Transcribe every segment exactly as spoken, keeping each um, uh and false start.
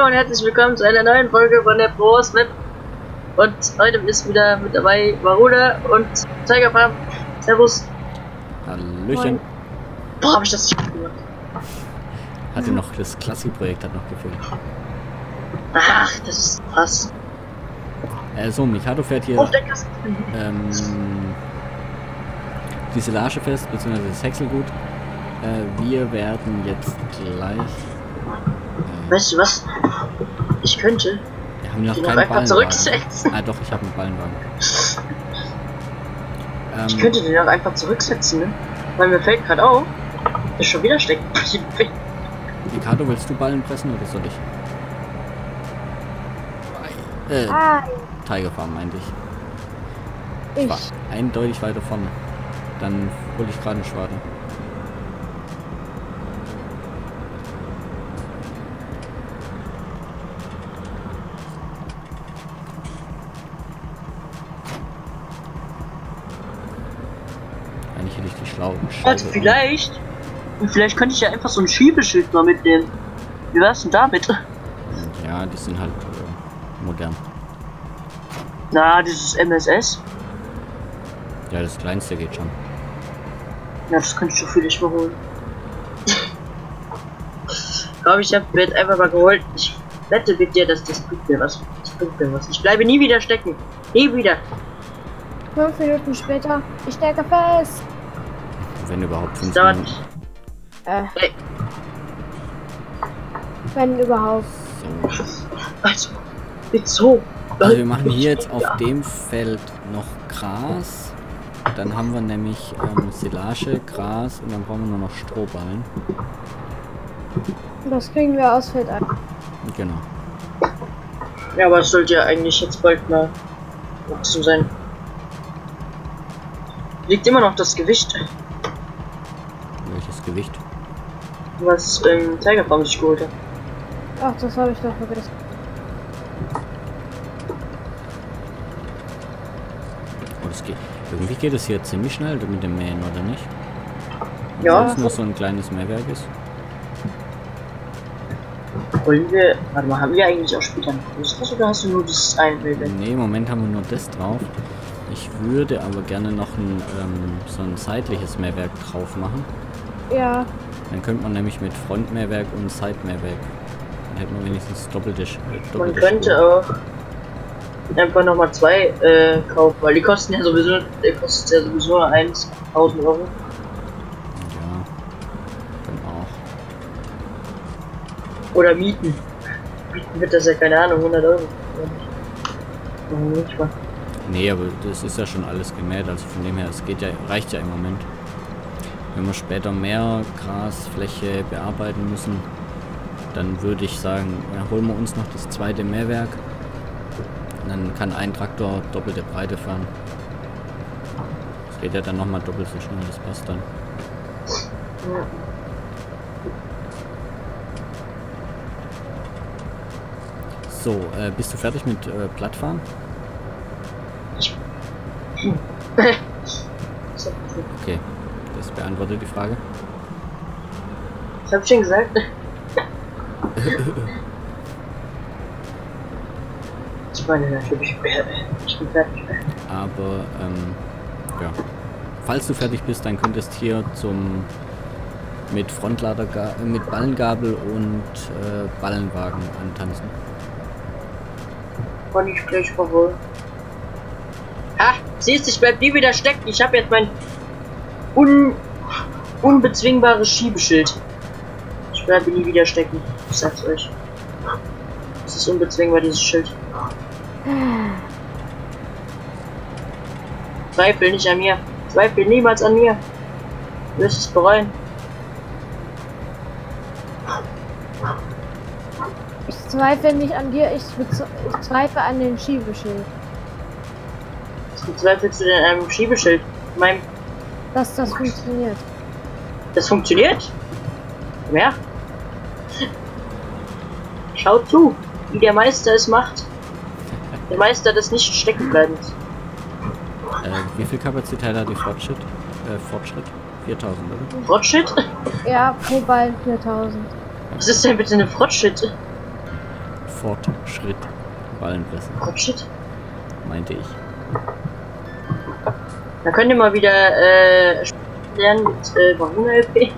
Hallo und herzlich willkommen zu einer neuen Folge von der Provence. Und heute ist wieder mit dabei Varuna und Tigerfarm. Servus. Hallöchen. Boah, hab ich das nicht gemacht. Hatte noch das Klassikprojekt hat noch gefehlt. Ach, das ist krass. Äh, so, Mikado fährt hier oh, ähm, die Silage fest, beziehungsweise das Häckselgut. Äh, wir werden jetzt gleich. Weißt du was? Ich könnte. Wir haben noch keinen Ballenwagen. Einfach zurücksetzen. Ah doch, ich habe einen Ballenwagen. ähm, ich könnte den auch einfach zurücksetzen, ne? Weil mir fällt gerade auf, dass schon wieder steckt. Mikado, willst du Ballen pressen oder soll ich? Äh, Tigerfarm meinte ich. Ich war eindeutig weiter vorne. Dann hole ich gerade einen Schwaden. Also vielleicht, vielleicht könnte ich ja einfach so ein Schiebeschild mal mitnehmen. Wie wär's denn damit? Ja, die sind halt äh, modern. Na, dieses M S S. Ja, das kleinste geht schon. Ja, das könnte ich doch für dich mal holen. Ich glaube, ich habe mir einfach mal geholt. Ich wette mit dir, dass das bringt mir was. Das bringt mir was. Ich bleibe nie wieder stecken. Nie wieder. Fünf Minuten später, ich stecke fest. Wenn überhaupt fünf Minuten. Äh. Hey. Wenn überhaupt. So. Also, jetzt so. Also wir machen hier jetzt auf dem Feld noch Gras. Dann haben wir nämlich ähm, Silage, Gras und dann brauchen wir nur noch Strohballen. Das kriegen wir aus Feld ein. Genau. Ja, aber es sollte ja eigentlich jetzt bald mal wachsen sein. Liegt immer noch das Gewicht. Welches Gewicht? Was ähm, Tigerfarm sich geholt hat. Ach, das habe ich doch vergessen. Oh, das geht. Irgendwie geht es hier ziemlich schnell mit dem Mähen, oder nicht? Und ja. Wenn es nur so ein kleines Mähwerk ist. Wollen wir. Warte mal, haben wir eigentlich auch später ein großes oder hast du nur das eine Mähwerk? Nee, im Moment haben wir nur das drauf. Ich würde aber gerne noch ein, ähm, so ein seitliches Mähwerk drauf machen. Ja. Dann könnte man nämlich mit Frontmähwerk und Seitmähwerk. Dann hätte man wenigstens doppelte. Äh, man könnte auch einfach nochmal zwei äh, kaufen, weil die kosten ja sowieso, die kosten ja sowieso tausend Euro. Ja. Dann auch. Oder mieten. Mieten wird das ja keine Ahnung, hundert Euro. Nicht mal. Nee, aber das ist ja schon alles gemäht, also von dem her, es geht ja, reicht ja im Moment. Wenn wir später mehr Grasfläche bearbeiten müssen, dann würde ich sagen, holen wir uns noch das zweite Mähwerk. Dann kann ein Traktor doppelte Breite fahren. Das geht ja dann nochmal doppelt so schnell, das passt dann. Ja. So, äh, bist du fertig mit äh, Plattfahren? Okay, das beantwortet die Frage. Ich hab schon gesagt. Ich meine natürlich, ich bin fertig. Aber, ähm, ja. Falls du fertig bist, dann könntest du hier zum mit Frontlader, mit Ballengabel und äh, Ballenwagen antanzen. Kann ich gleich verholen. Ah, siehst du, ich bleib nie wieder stecken. Ich habe jetzt mein un unbezwingbares Schiebeschild. Ich bleibe nie wieder stecken. Ich sag's euch. Es ist unbezwingbar, dieses Schild. Zweifel nicht an mir. Zweifel niemals an mir. Du wirst es bereuen. Ich zweifle nicht an dir, ich, ich zweifle an den Schiebeschild. Zweifelst du denn an einem Schiebeschild? Mein dass das funktioniert. Das funktioniert? Ja. Schaut zu, wie der Meister es macht. Der Meister des nicht stecken bleibens. Äh, wie viel Kapazität hat die Fortschritt? Äh, Fortschritt? viertausend, oder? Fortschritt? Ja, wobei viertausend. Was ist denn bitte eine Fortschritt? Fortschritt. Ballenpresse. Fortschritt? Meinte ich. Da könnt ihr mal wieder äh, lernen mit äh, Varuna L P.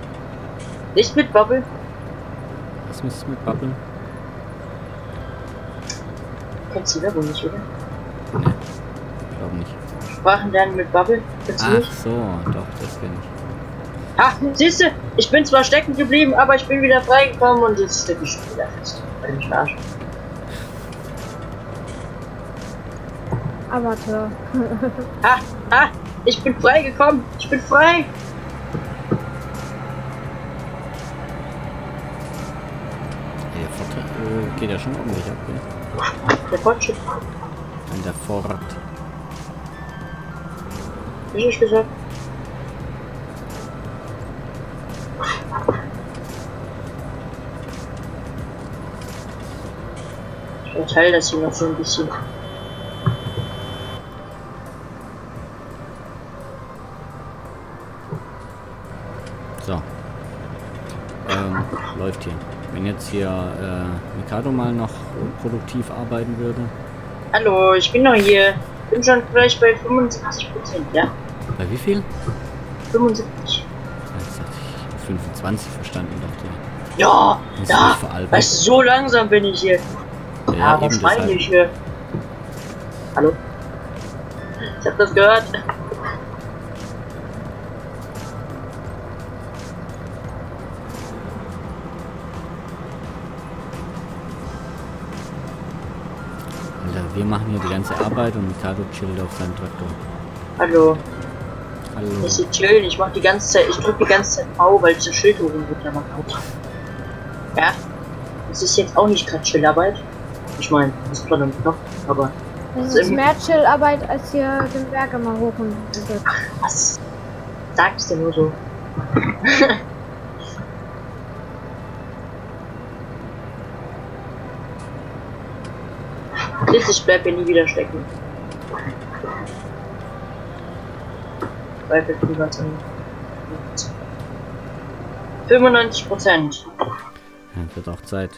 Nicht mit Bubble. Was müsstest du mit Bubble? Kennst du die Werbung nicht, oder? Nee, ich glaube nicht. Sprachen lernen mit Bubble? Kennst du nicht? Ach so, doch, das kenne ich. Ach, siehst du, ich bin zwar stecken geblieben, aber ich bin wieder freigekommen und jetzt stecke ich schon wieder fest. Bin ich Arsch. Avatar. Ah, ah, ich bin freigekommen, ich bin frei. Der Fortschritt äh, geht ja schon ordentlich ab, ne? Der Fortschritt. An der Vorrat. Wie ich gesagt? Ich verteile das hier noch so ein bisschen. So. Ähm, läuft hier. Wenn jetzt hier äh, Mikado mal noch produktiv arbeiten würde. Hallo, ich bin noch hier. Bin schon gleich bei fünfundsiebzig Prozent, ja? Bei wie viel? fünfundsiebzig. Jetzt hatte ich fünfundzwanzig verstanden, dachte ich. Ja, ja. Weißt du, so langsam bin ich hier. Ja, aber schreien nicht hier. Hallo? Ich hab das gehört. Alter, wir machen hier die ganze Arbeit und Mikado chillt auf seinem Traktor. Hallo. Hallo. Ich sitze chillen, ich mach die ganze Zeit, ich drück die ganze Zeit V, weil ich das Schild holen wird, ja, man kann. Ja? Das ist jetzt auch nicht gerade Chillarbeit. Ich meine, das ist gerade im Knopf, aber. Das ist mehr Chillarbeit, als hier den Berg immer hoch und runter. Ach, was? Sagst du nur so? Ich bleib hier nie wieder stecken. Zweifel drüber zu. fünfundneunzig Prozent. Ja, wird auch Zeit.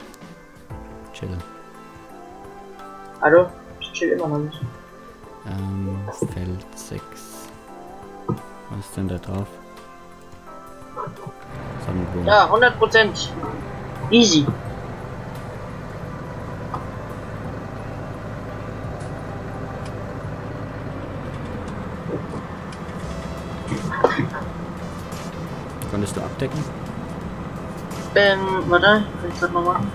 Chillen. Hallo? Ich chill immer noch nicht. Ähm, Feld sechs. Was ist denn da drauf? Sonnenblumen. Ja, hundert Prozent. Easy. Konntest du abdecken? Ähm, warte, kann ich das mal machen?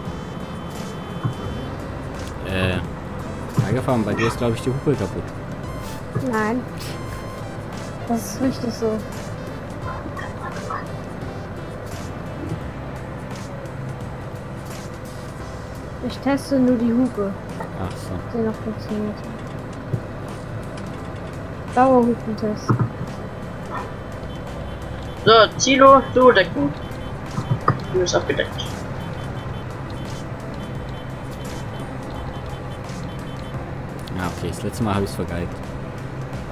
Äh. Tigerfarm, bei dir ist glaube ich die Hupe kaputt. Nein. Das ist richtig so. Ich teste nur die Hupe. Ach so. Die noch funktioniert. Dauerhupentest. So, Zilo, du decken. Du bist abgedeckt. Okay, das letzte Mal habe ich es vergeigt.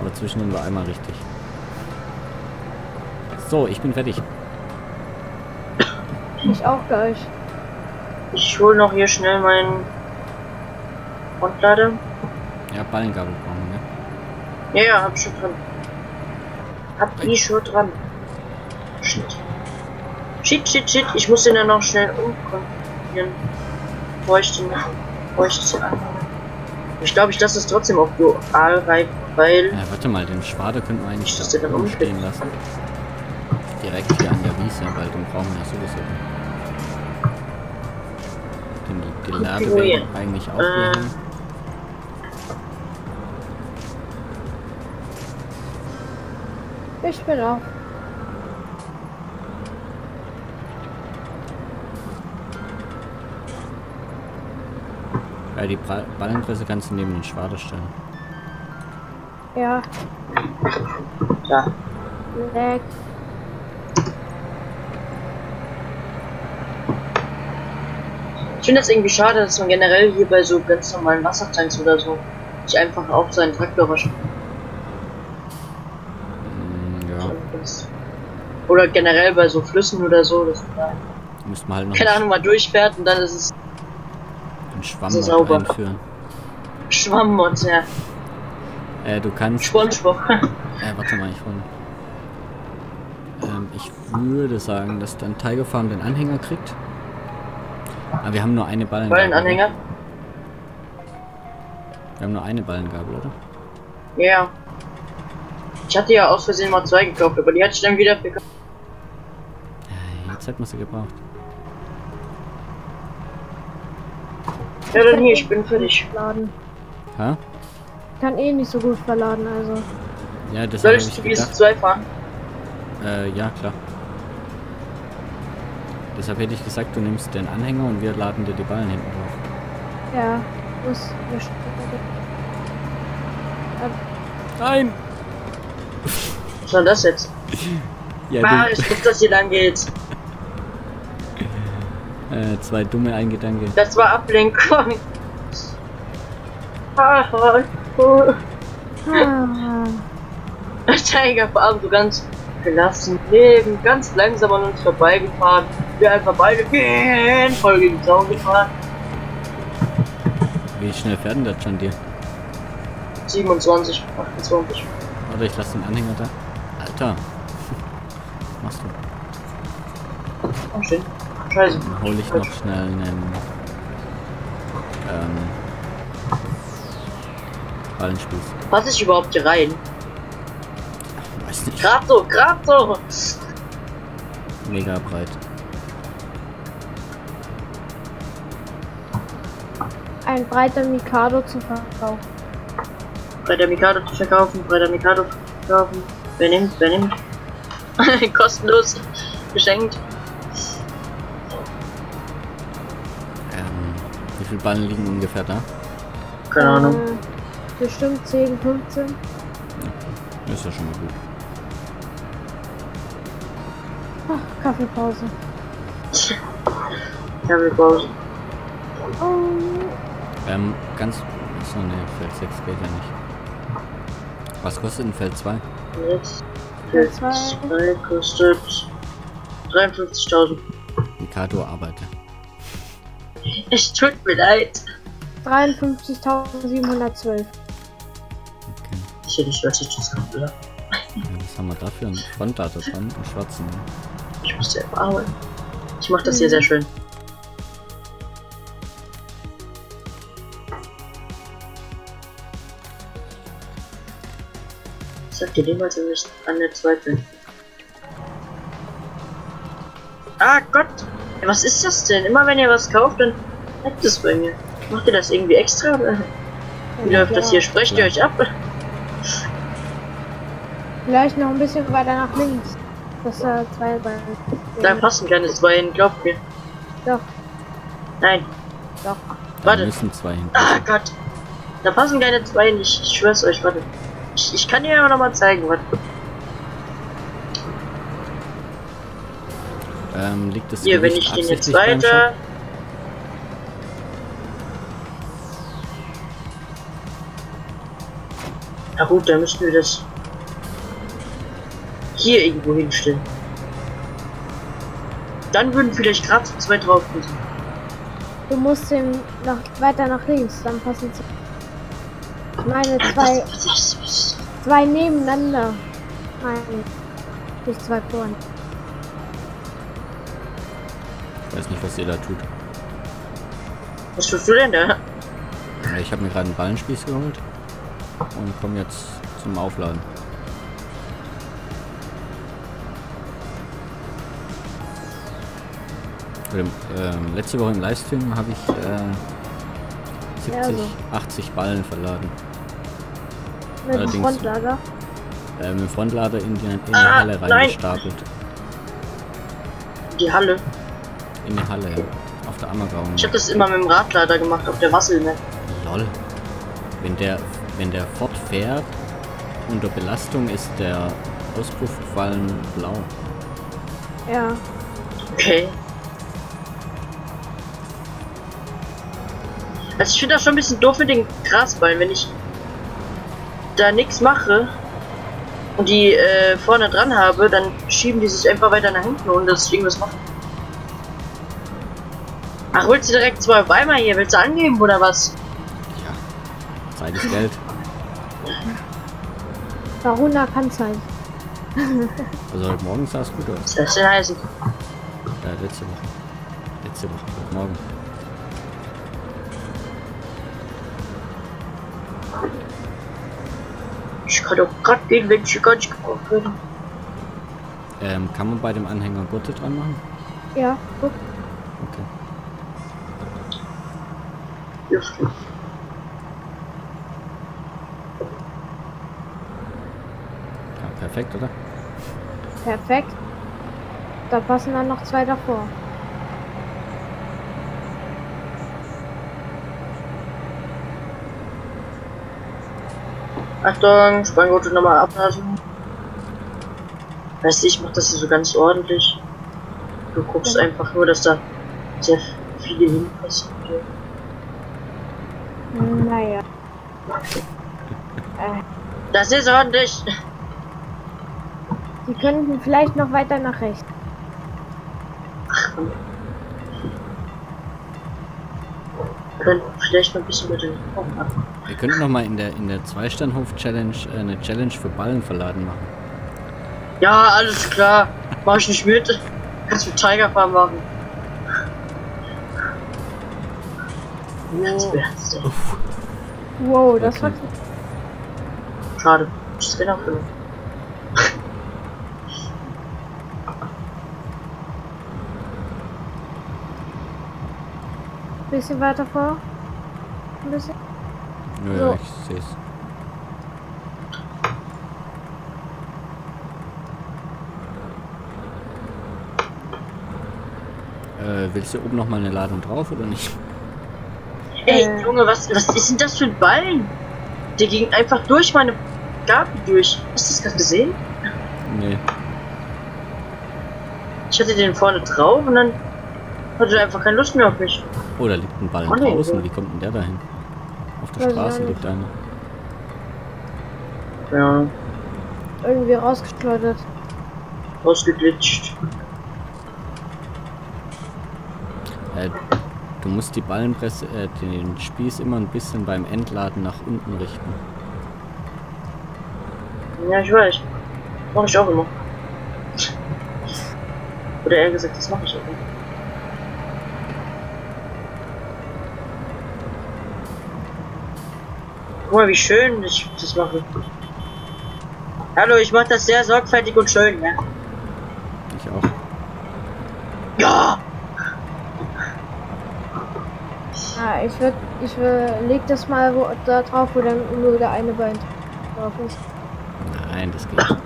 Aber zwischendrin war einmal richtig. So, ich bin fertig. Ich auch gleich. Ich hole noch hier schnell meinen Grundlade. Ja, Ballengabel brauchen, ne? Ja, ja, hab schon dran. Hab die schon dran. Shit. Shit, shit, shit. Ich muss den dann noch schnell umkonfigurieren. Bevor ich den anfange. Ich glaube, ich lasse es trotzdem auf dual rein, weil... Ja, warte mal, den Schwader könnten wir eigentlich das da rumstehen lassen. Direkt hier an der Wiese, weil den brauchen wir ja sowieso. Denn die, die Lade oh, werden ja. eigentlich auch äh. hier. Ich bin auch. Die Ballenpresse kannst du neben den Schwader stellen. Ja. Ja. Leck. Ich finde das irgendwie schade, dass man generell hier bei so ganz normalen Wassertanks oder so nicht einfach auf seinen Traktor waschen. Ja. Oder generell bei so Flüssen oder so. Das Müsste man halt noch. Keine Ahnung, mal durchfährt und dann ist es. Den Schwammmod so sauber einführen. Schwammmod, ja. Äh, du kannst. Spongebob. Äh, warte mal, ich hole. Ähm, ich würde sagen, dass dann Tigerfarm den Anhänger kriegt. Aber wir haben nur eine Ballengabel. Ballenanhänger? Wir haben nur eine Ballengabel, oder? Ja. Yeah. Ich hatte ja aus Versehen mal zwei gekauft, aber die hatte ich dann wieder verkauft. Ja, jetzt hätten wir sie gebraucht. Ja, dann hier, ich bin fertig. Hä? Kann eh nicht so gut verladen, also. Ja, das soll ich zu zwei fahren? Äh, ja, klar. Deshalb hätte ich gesagt, du nimmst den Anhänger und wir laden dir die Ballen hinten drauf. Ja, muss. Nein! Was soll das jetzt? Ja, bah, ich guck, dass hier lang geht. Äh, zwei dumme, ein Gedanke. Das war Ablenkung. Tigerfarm, so ganz gelassen leben, ganz langsam an uns vorbeigefahren. Wir einfach beide gehen, voll gegen die Sau gefahren. Wie schnell fährt denn das schon dir? siebenundzwanzig, achtundzwanzig. Oder ich lasse den Anhänger da. Alter. Machst du. Oh, schön. Scheiße. Dann hole ich noch schnell einen ähm, Ballenspieß. Pass ich überhaupt hier rein? Ich weiß nicht. Grad so, grad so! Mega breit. Ein breiter Mikado zu verkaufen. Breiter Mikado zu verkaufen, breiter Mikado zu verkaufen. Wer nimmt, wer nimmt? Kostenlos geschenkt. Wie viele Ballen liegen ungefähr da? Keine Ahnung. Äh, bestimmt zehn, fünfzehn. Okay. Das ist ja schon mal gut. Ach, Kaffeepause. Kaffeepause. Oh. Ähm, ganz. Achso, ne, Feld sechs geht ja nicht. Was kostet denn Feld zwei? Feld zwei kostet dreiundfünfzigtausend. Mikado arbeitet. Es tut mir leid. dreiundfünfzigtausendsiebenhundertzwölf. Okay. Ich hätte die schwarze Tüte gehabt, oder? Was haben wir dafür? Ein Frontdator dran, einen schwarzen. Ich muss selber arbeiten. Ich mach das mhm. hier sehr schön. Ich sag dir niemals, wir müssen an der zweiten. Ah Gott! Was ist das denn? Immer wenn ihr was kauft, dann hackt es bei mir. Macht ihr das irgendwie extra? Wie ja, läuft ja. das hier? Sprecht ja. ihr euch ab? Vielleicht noch ein bisschen weiter nach links. Das äh, zwei Beine. Da passen keine zwei hin, glaubt mir. Doch. Nein. Doch. Da warte. Müssen zwei hin. Ah Gott. Da passen keine zwei hin. Ich, ich schwör's euch, warte. Ich, ich kann dir aber nochmal zeigen, warte. Ähm, liegt das hier, Gewicht wenn ich den jetzt weiter. Na gut, dann müssen wir das hier irgendwo hinstellen. Dann würden vielleicht gerade zu zweit drauf müssen. Du musst den noch weiter nach links, dann passen sie. Ich meine zwei. Zwei nebeneinander. Nein. Nicht zwei vorne. Ich weiß nicht, was ihr da tut. Was tust du denn da? Ich habe mir gerade einen Ballenspieß geholt und komme jetzt zum Aufladen. Ähm, äh, letzte Woche im Livestream habe ich äh, siebzig, ja, so. achtzig Ballen verladen. Mit dem Frontlader? Äh, mit dem Frontlader in die, in die ah, Halle reingestapelt. Die Halle? In der Halle, auf der Ammergau. Ich habe das immer mit dem Radlader gemacht, auf der Wasserhine. Lol. Wenn der, wenn der fortfährt, unter Belastung ist der Auspuff gefallen blau. Ja. Okay. Also ich finde das schon ein bisschen doof mit den Grasballen, wenn ich da nichts mache und die äh, vorne dran habe, dann schieben die sich einfach weiter nach hinten und das irgendwas machen. Ach, holst du direkt zwei Weimar hier? Willst du angeben oder was? Ja, zeiges Geld. Varuna kann sein. Also heute Morgen sah es gut aus. Was ist denn heißen? Ja, letzte Woche. Letzte Woche, heute Morgen. Ich kann doch gerade gehen, wenn ich gar nicht gebraucht werde. Ähm, kann man bei dem Anhänger Gurte dran machen? Ja, gut. Okay. Ja. Perfekt, oder? Perfekt. Da passen dann noch zwei davor. Achtung, Spanngurte nochmal ablassen. Weißt du, ich mach das hier so ganz ordentlich. Du guckst ja einfach nur, dass da sehr viele hinpassen. Naja. Das ist ordentlich. Die könnten vielleicht noch weiter nach rechts. Könnten vielleicht noch ein bisschen mit den Augen machen. Wir könnten noch mal in der in der Zweisternhof-Challenge eine Challenge für Ballen verladen machen. Ja, alles klar. Mach ich nicht mit. Kannst du Tigerfarm machen. Wow, das, wow, das okay. War cool. Schade. Ich bin auch genug. Ein bisschen weiter vor. Ein bisschen. Ja, so. Ich sehe es. Äh, willst du oben noch mal eine Ladung drauf oder nicht? Ey, äh. Junge, was, was ist denn das für ein Ballen? Der ging einfach durch meine Garten durch. Hast du das gerade gesehen? Nee. Ich hatte den vorne drauf und dann hatte er einfach keine Lust mehr auf mich. Oh, da liegt ein Ball oh, draußen. Wie kommt denn der dahin? Auf der Straße liegt einer. Ja. Irgendwie rausgeschleudert. Rausgeglitscht. Äh, du musst die Ballenpresse, äh, den Spieß immer ein bisschen beim Entladen nach unten richten. Ja, ich weiß. Mach ich auch immer. Oder eher gesagt, das mache ich auch immer. Guck mal, wie schön ich das mache. Hallo, ich mache das sehr sorgfältig und schön, ne? Ich auch. Ja! Ah, ich würde, ich würd, leg das mal wo, da drauf, wo dann nur der eine Bein drauf ist. Nein, das geht nicht.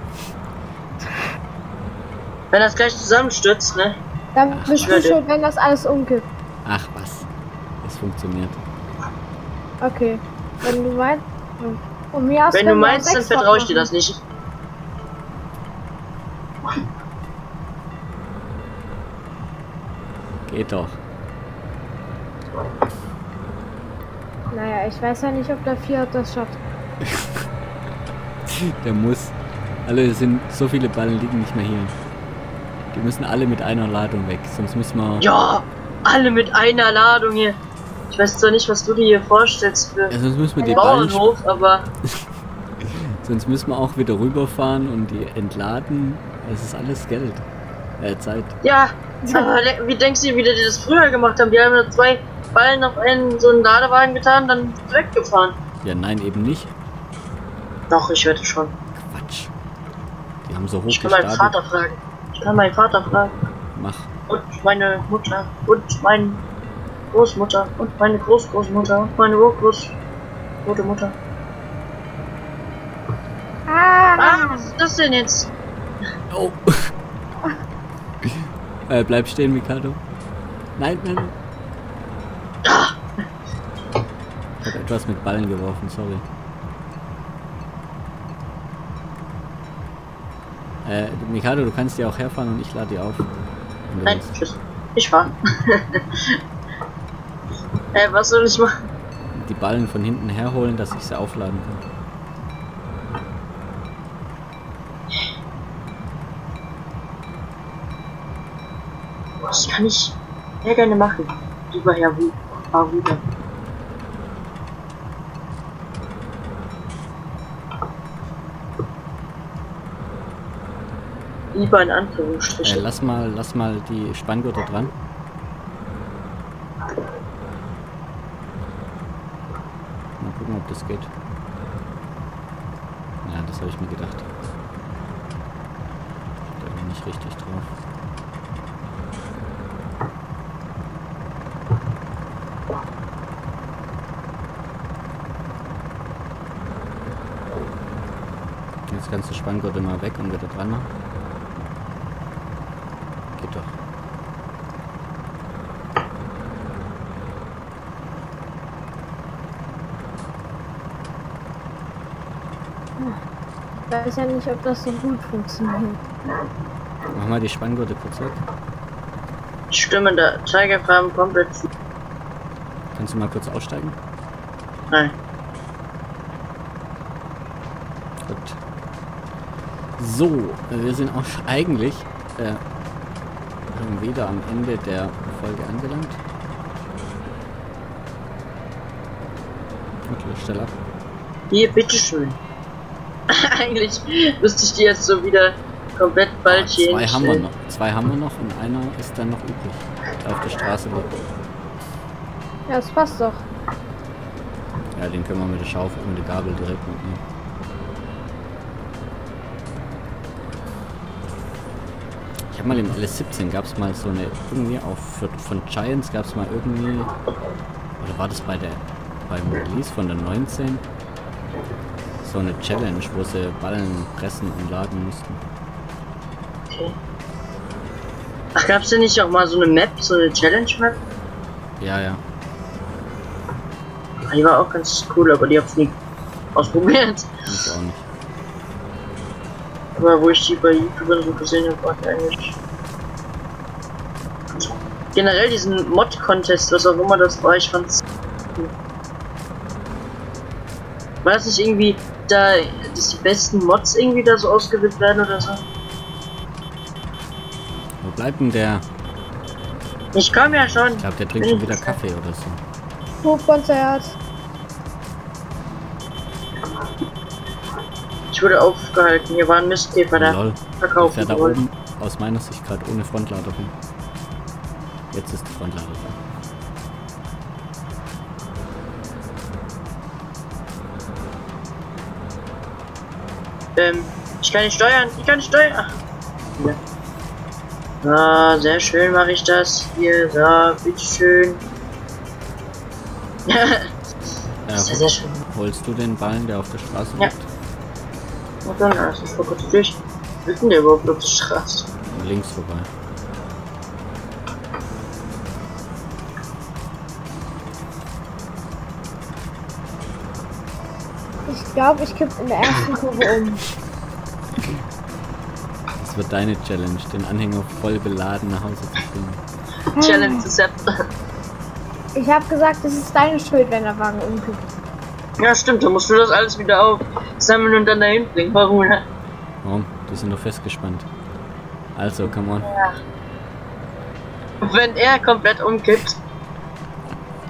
Wenn das gleich zusammenstürzt, ne? Dann bist du schon, wenn das alles umkippt. Ach was, das funktioniert. Okay. Wenn du meinst, um mir hast wenn du meinst, dann vertraue ich dir das nicht. Geht doch. Naja, ich weiß ja nicht, ob der Fiat das schafft. Der muss. Alle sind so viele Ballen liegen nicht mehr hier. Die müssen alle mit einer Ladung weg, sonst müssen wir. Ja, alle mit einer Ladung hier. Ich weiß zwar nicht, was du dir hier vorstellst für ja, sonst müssen wir den Bauernhof, aber... Sonst müssen wir auch wieder rüberfahren und die entladen. Es ist alles Geld. Äh, Zeit. Ja, aber wie denkst du, wie die das früher gemacht haben? Die haben nur zwei Ballen auf einen so einen Ladewagen getan, dann weggefahren. Ja, nein, eben nicht. Doch, ich wette schon. Quatsch. Die haben so hoch Ich kann meinen Vater fragen. Ich kann meinen Vater fragen. Mach. Und meine Mutter. Und meinen... Großmutter und meine Großgroßmutter und meine Urgroßmutter Mutter. Ah, ah, was ist das denn jetzt? Oh. äh, bleib stehen, Mikado. Nein, nein. Ich hab etwas mit Ballen geworfen, sorry. Äh, Mikado, du kannst dir auch herfahren und ich lade dir auf. Nein, tschüss. Ich fahr. Ey, was soll ich machen? Die Ballen von hinten herholen, dass ich sie aufladen kann. Was kann ich sehr gerne machen? lieber Herr Varuna. Lieber in Anführungsstrichen. Äh, lass mal, lass mal die Spanngurte dran. Mal gucken, ob das geht. Ja, das habe ich mir gedacht. Da bin ich richtig drauf. Jetzt kannst du Spanngurte mal weg und wieder dran machen. Ich weiß ja nicht, ob das so gut funktioniert. Mach mal die Spanngurte kurz weg. Stimmen, da Tigerfarm komplett. Kannst du mal kurz aussteigen? Nein. Gut. So, wir sind auch eigentlich äh, wieder am Ende der Folge angelangt. Okay, stell ab. Hier, bitteschön. Eigentlich müsste ich die jetzt so wieder komplett bald hier hinstellen. Zwei haben wir noch. Zwei haben wir noch und einer ist dann noch übrig. Auf der Straße liegt. Ja, das passt doch. Ja, den können wir mit der Schaufel und der Gabel direkt mitnehmen. Ich habe mal im L S siebzehn gab es mal so eine irgendwie auf von Giants gab es mal irgendwie oder war das bei der beim Release von der neunzehn? So eine Challenge, wo sie Ballen pressen und laden mussten. Okay. Ach, gab's denn nicht auch mal so eine Map, so eine Challenge-Map? Ja, ja. Die war auch ganz cool, aber die hab's nie ausprobiert. Ich auch nicht. Aber wo ich die bei YouTubern so gesehen habe, war die eigentlich... Generell diesen Mod Contest, was auch immer das war, ich fand's cool. War das nicht irgendwie da, dass die besten Mods irgendwie da so ausgewählt werden oder so? Wo bleibt denn der? Ich komme ja schon. Ich glaube, der trinkt schon wieder Kaffee oder so. Hofkonzert. Ich wurde aufgehalten. Hier war ein Mistkäfer, der verkauft wurde. Da oben aus meiner Sicht gerade ohne Frontlader hin. Jetzt ist die Frontlader da. Ich kann nicht steuern, ich kann nicht steuern. Ach. Ja. So, sehr schön mache ich das hier. So, bitteschön. äh, ist ja sehr schön. Holst du den Ballen, der auf der Straße liegt? Ja. Und dann, also ich war kurz durch. Wo ist denn der überhaupt auf der Straße? Links vorbei. Ich glaube, ich kipp in der ersten Kurve um. Das wird deine Challenge, den Anhänger voll beladen nach Hause zu bringen. Challenge accepted. Ich habe gesagt, es ist deine Schuld, wenn der Wagen umkippt. Ja, stimmt, dann musst du das alles wieder auf sammeln und dann dahin bringen. Warum? Warum? Die sind doch festgespannt. Also, come on. Ja. Wenn er komplett umkippt.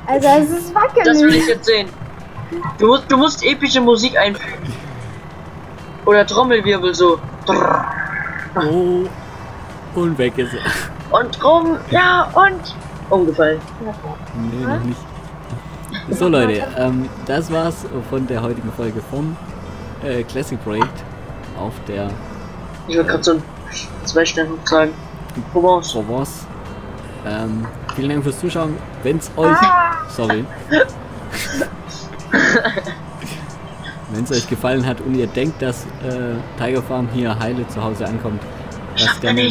Also, es ist wackelig. Das will ich jetzt sehen. Du musst, du musst epische Musik einfügen. Oder Trommelwirbel so. Oh. Und weg ist er. Und rum. Ja, und. Umgefallen. Nee, noch nicht. So, Leute, ähm, das war's von der heutigen Folge vom äh, Classic Projekt auf der. Ich wollte gerade so ein zwei Sterne sagen. Provence. Provence. Ähm, vielen Dank fürs Zuschauen. Wenn's euch. Sorry. Wenn es euch gefallen hat und ihr denkt, dass äh, Tigerfarm hier heile zu Hause ankommt, lasst gerne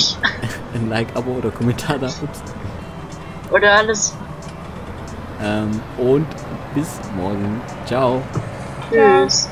ein Like, Abo oder Kommentar da. Oder alles. Ähm, und bis morgen. Ciao. Tschüss.